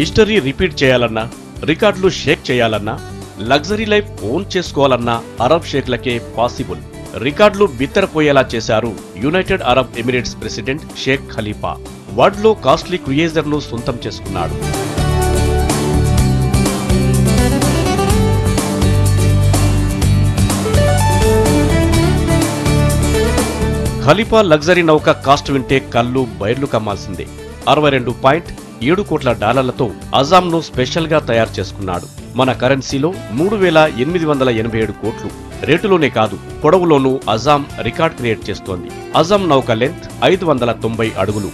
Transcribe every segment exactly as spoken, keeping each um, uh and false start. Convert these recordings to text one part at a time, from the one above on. History repeat చేయాలన్నా రికార్డులు shake చేయాలన్నా లగ్జరీ లైఫ్ ఓన్ చేసుకోవాలన్నా అరబ్ షేక్లకే పాసిబుల్. రికార్డులు బిత్తరపోయేలా చేశారు United Arab Emirates president sheikh Khalifa. World లో కాస్ట్లీ క్రియేజర్ను సొంతం చేసుకున్నాడు. ఖలీఫా లగ్జరీ నౌక కాస్ట్ వింటే కళ్ళు బయర్లు కమ్మాల్సిందే. అరవై రెండు పాయింట్ ఏడు కోట్ల డాలర్లతో అజాంను స్పెషల్గా తయారు చేసుకున్నాడు. మన కరెన్సీలో మూడు వేల ఎనిమిది వందల ఎనభై ఏడు కోట్లు. రేటులోనే కాదు పొడవులోనూ అజాం రికార్డ్ క్రియేట్ చేస్తోంది. అజాం నౌక లెంత్ ఐదు వందల తొంభై అడుగులు.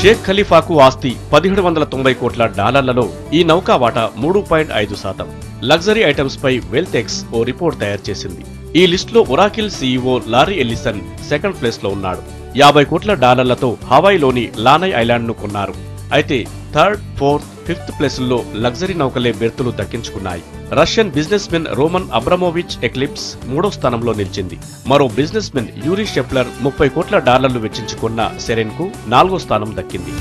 షేక్ ఖలీఫాకు ఆస్తి పదిహేడు వందల తొంభై కోట్ల డాలర్లలో ఈ నౌకా వాటా మూడు పాయింట్ ఐదు శాతం. లగ్జరీ ఐటమ్స్ పై వెల్త్ ఎక్స్ ఓ రిపోర్ట్ తయారు చేసింది. ఈ లిస్టులో Oracle CEO Larry Ellison second place లో ఉన్నాడు. యాభై కోట్ల డాలర్లతో హవాయిలోని లానై ఐలాండ్ ను కొన్నారు. అయితే థర్డ్, ఫోర్త్, ఫిఫ్త్ ప్లేసుల్లో లగ్జరీ నౌకలే బెర్తులు దక్కించుకున్నాయి. Russian businessmen Roman Abramovich Eclipse మూడో స్థానంలో నిలిచింది. మరో బిజినెస్ మెన్ యూరీ షెప్లర్ ముప్పై కోట్ల డాలర్లు వెచ్చించుకున్న సెరెన్కు నాలుగో స్థానం దక్కింది.